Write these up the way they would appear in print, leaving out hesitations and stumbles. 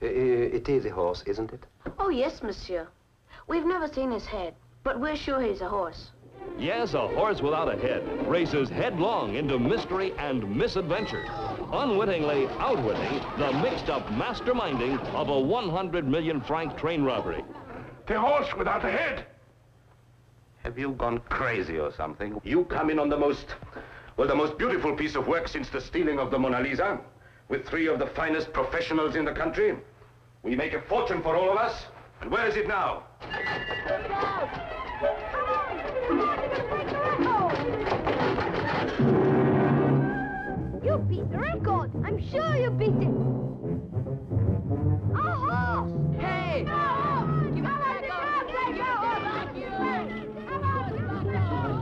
It is a horse, isn't it? Oh, yes, monsieur. We've never seen his head, but we're sure he's a horse. Yes, A Horse Without a Head races headlong into mystery and misadventure, unwittingly outwitting the mixed-up masterminding of a 100 million franc train robbery. The Horse Without a Head! Have you gone crazy or something? You come in on the most, well, the most beautiful piece of work since the stealing of the Mona Lisa, with three of the finest professionals in the country. We make a fortune for all of us, and where is it now? You beat the record. I'm sure you beat it. A horse! Hey! No! Give me that record! Give me that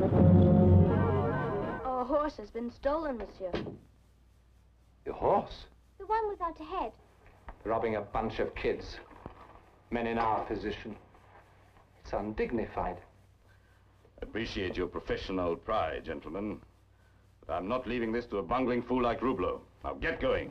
record! Our horse has been stolen, monsieur. Your horse? The one without a head. Robbing a bunch of kids. Men in our position. It's undignified. Appreciate your professional pride, gentlemen. But I'm not leaving this to a bungling fool like Rublo. Now get going.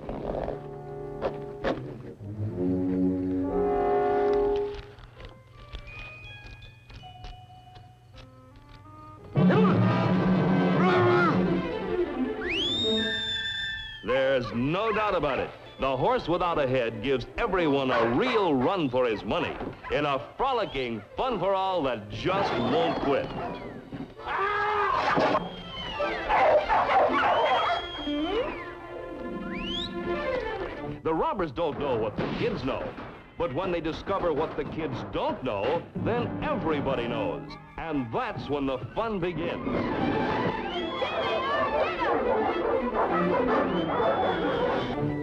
There's no doubt about it. The Horse Without a Head gives everyone a real run for his money in a frolicking fun for all that just won't quit. The robbers don't know what the kids know, but when they discover what the kids don't know, then everybody knows. And that's when the fun begins.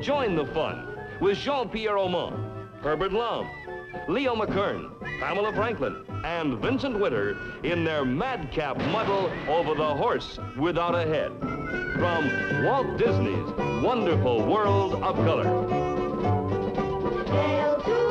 Join the fun with Jean-Pierre Aumont, Herbert Lom, Leo McKern, Pamela Franklin, and Vincent Winter in their madcap muddle over The Horse Without a Head. From Walt Disney's Wonderful World of Color.